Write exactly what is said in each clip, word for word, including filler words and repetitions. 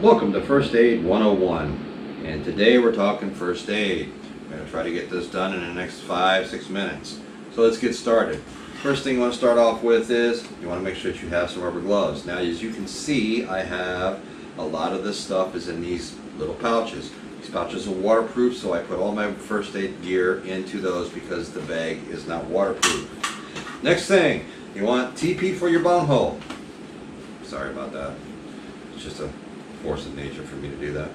Welcome to First Aid one oh one, and today we're talking first aid. I'm going to try to get this done in the next five, six minutes. So let's get started. First thing you want to start off with is you want to make sure that you have some rubber gloves. Now, as you can see, I have a lot of this stuff is in these little pouches. These pouches are waterproof, so I put all my first aid gear into those because the bag is not waterproof. Next thing, you want T P for your bung hole. Sorry about that. It's just a force of nature for me to do that,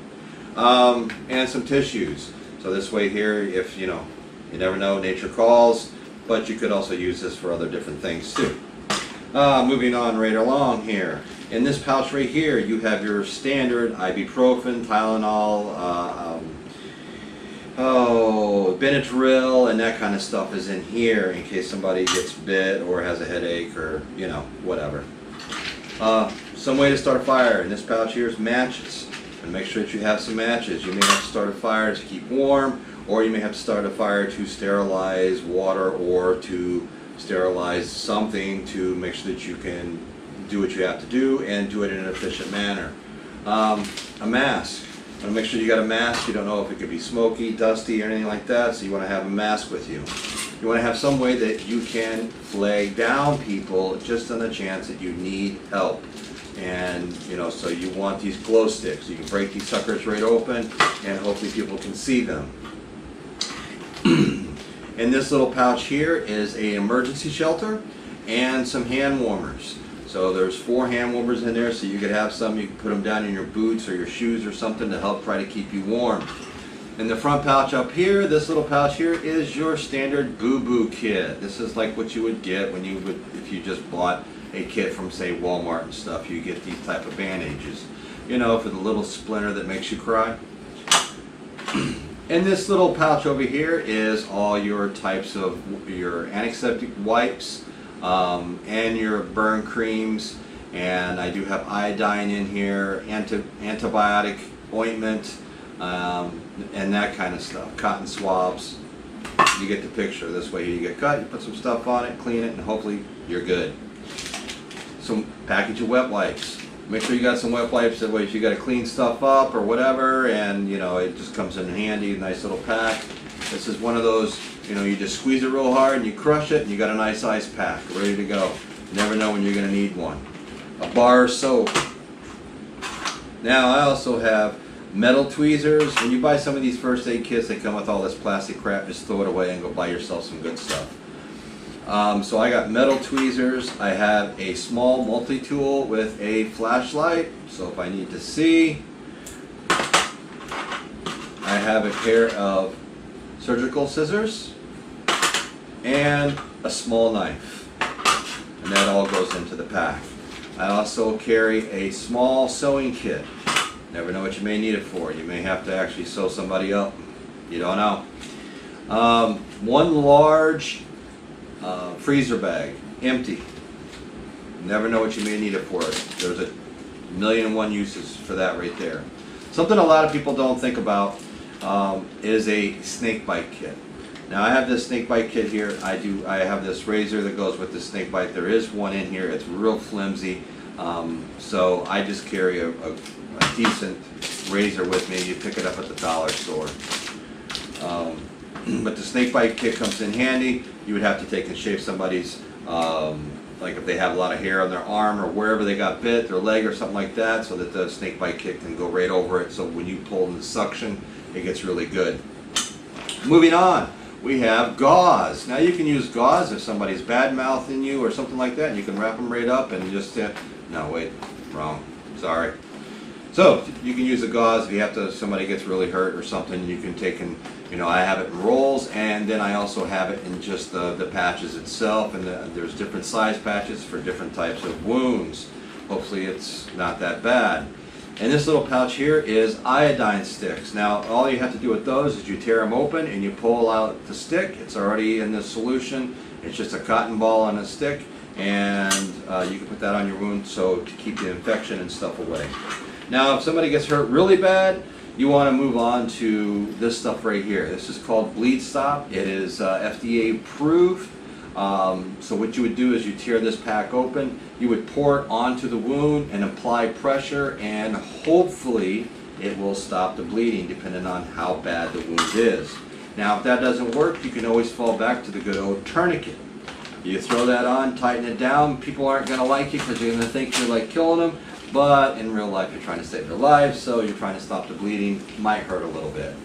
um, and some tissues. So this way here, if you know, you never know, nature calls, but you could also use this for other different things too. Uh, moving on right along here, in this pouch right here you have your standard ibuprofen, Tylenol, uh, um, oh, Benadryl, and that kind of stuff is in here in case somebody gets bit or has a headache or you know, whatever. Uh, some way to start a fire. In this pouch here is matches, and make sure that you have some matches. You may have to start a fire to keep warm, or you may have to start a fire to sterilize water or to sterilize something to make sure that you can do what you have to do and do it in an efficient manner. Um, a mask. You want to make sure you got a mask. You don't know if it could be smoky, dusty, or anything like that, so you want to have a mask with you. You want to have some way that you can lay down people just on the chance that you need help. And you know, so you want these glow sticks. You can break these suckers right open and hopefully people can see them. In this little pouch here is an emergency shelter and some hand warmers. So there's four hand warmers in there, so you could have some, you can put them down in your boots or your shoes or something to help try to keep you warm. In the front pouch up here, this little pouch here is your standard boo-boo kit. This is like what you would get when you would, if you just bought a kit from say Walmart and stuff. You get these type of bandages, you know, for the little splinter that makes you cry. And this little pouch over here is all your types of your antiseptic wipes, um, and your burn creams, and I do have iodine in here, anti antibiotic ointment, Um, and that kind of stuff, cotton swabs. You get the picture. This way you get cut, you put some stuff on it, clean it, and hopefully you're good. Some package of wet wipes. Make sure you got some wet wipes, that way if you got to clean stuff up or whatever, and you know, it just comes in handy. Nice little pack. This is one of those, you know, you just squeeze it real hard and you crush it and you got a nice ice pack ready to go. You never know when you're going to need one. A bar of soap. Now I also have metal tweezers. When you buy some of these first aid kits, they come with all this plastic crap. Just throw it away and go buy yourself some good stuff. Um, so I got metal tweezers. I have a small multi-tool with a flashlight, so if I need to see. I have a pair of surgical scissors and a small knife, and that all goes into the pack. I also carry a small sewing kit. Never know what you may need it for. You may have to actually sew somebody up. You don't know. Um, one large uh, freezer bag, empty. Never know what you may need it for. There's a million and one uses for that right there. Something a lot of people don't think about um, is a snake bite kit. Now I have this snake bite kit here. I do. I have this razor that goes with the snake bite. There is one in here. It's real flimsy. Um, so I just carry a, a a decent razor with me. You pick it up at the dollar store. Um, but the snake bite kit comes in handy. You would have to take and shave somebody's, um, like if they have a lot of hair on their arm or wherever they got bit, their leg or something like that, so that the snake bite kit can go right over it. So when you pull in the suction, it gets really good. Moving on, we have gauze. Now you can use gauze if somebody's bad mouthing you or something like that, and you can wrap them right up and just, uh, no wait, wrong, sorry. So you can use the gauze if you have to, if somebody gets really hurt or something, you can take and, you know, I have it in rolls, and then I also have it in just the, the patches itself, and the, there's different size patches for different types of wounds. Hopefully it's not that bad. And this little pouch here is iodine sticks. Now all you have to do with those is you tear them open and you pull out the stick. It's already in the solution. It's just a cotton ball on a stick, and uh, you can put that on your wound so to keep the infection and stuff away. Now if somebody gets hurt really bad, you want to move on to this stuff right here. This is called Bleed Stop. It is uh, F D A approved. Um, so what you would do is you tear this pack open, you would pour it onto the wound and apply pressure, and hopefully it will stop the bleeding depending on how bad the wound is. Now if that doesn't work, you can always fall back to the good old tourniquet. You throw that on, tighten it down. People aren't going to like you because you're going to think you're like killing them, but in real life you're trying to save their lives, so you're trying to stop the bleeding. Might hurt a little bit.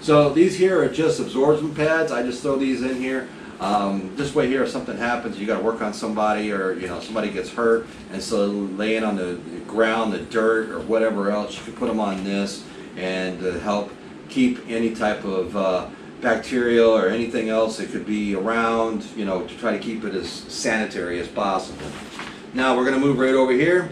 So these here are just absorption pads. I just throw these in here. Um, this way here, if something happens, you got to work on somebody, or you know somebody gets hurt, and so laying on the ground, the dirt, or whatever else, you can put them on this and uh, help keep any type of uh, bacterial or anything else that could be around, you know, to try to keep it as sanitary as possible. Now we're going to move right over here,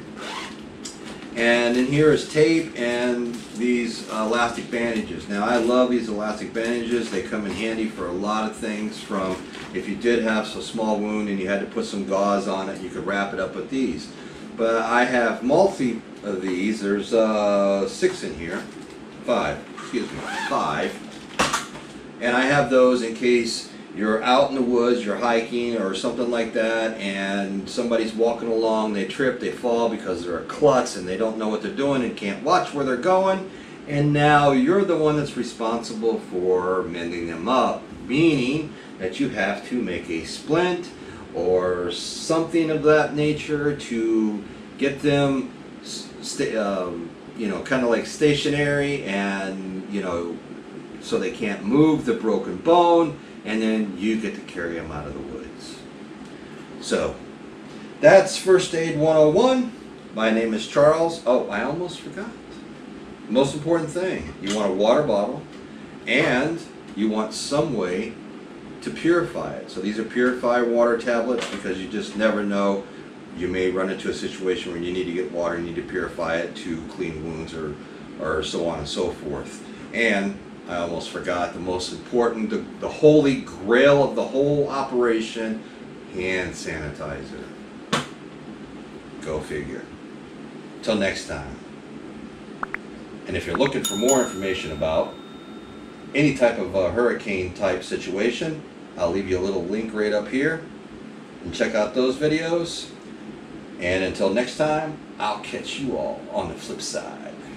and in here is tape and these uh, elastic bandages. Now I love these elastic bandages. They come in handy for a lot of things, from if you did have a small wound and you had to put some gauze on it, you could wrap it up with these. But I have multi of these. There's uh, six in here, five, excuse me, five. And I have those in case you're out in the woods, you're hiking or something like that, and somebody's walking along, they trip, they fall because they're a klutz and they don't know what they're doing and can't watch where they're going, and now you're the one that's responsible for mending them up, meaning that you have to make a splint or something of that nature to get them st um, you know, kind of like stationary, and you know, so they can't move the broken bone, and then you get to carry them out of the woods. So that's First Aid one oh one. My name is Charles. Oh, I almost forgot. Most important thing, you want a water bottle, and you want some way to purify it. So these are purified water tablets, because you just never know. You may run into a situation where you need to get water, you need to purify it to clean wounds, or, or so on and so forth. And I almost forgot the most important, the, the holy grail of the whole operation, hand sanitizer. Go figure. Till next time. And if you're looking for more information about any type of a hurricane type situation, I'll leave you a little link right up here, and check out those videos. And until next time, I'll catch you all on the flip side.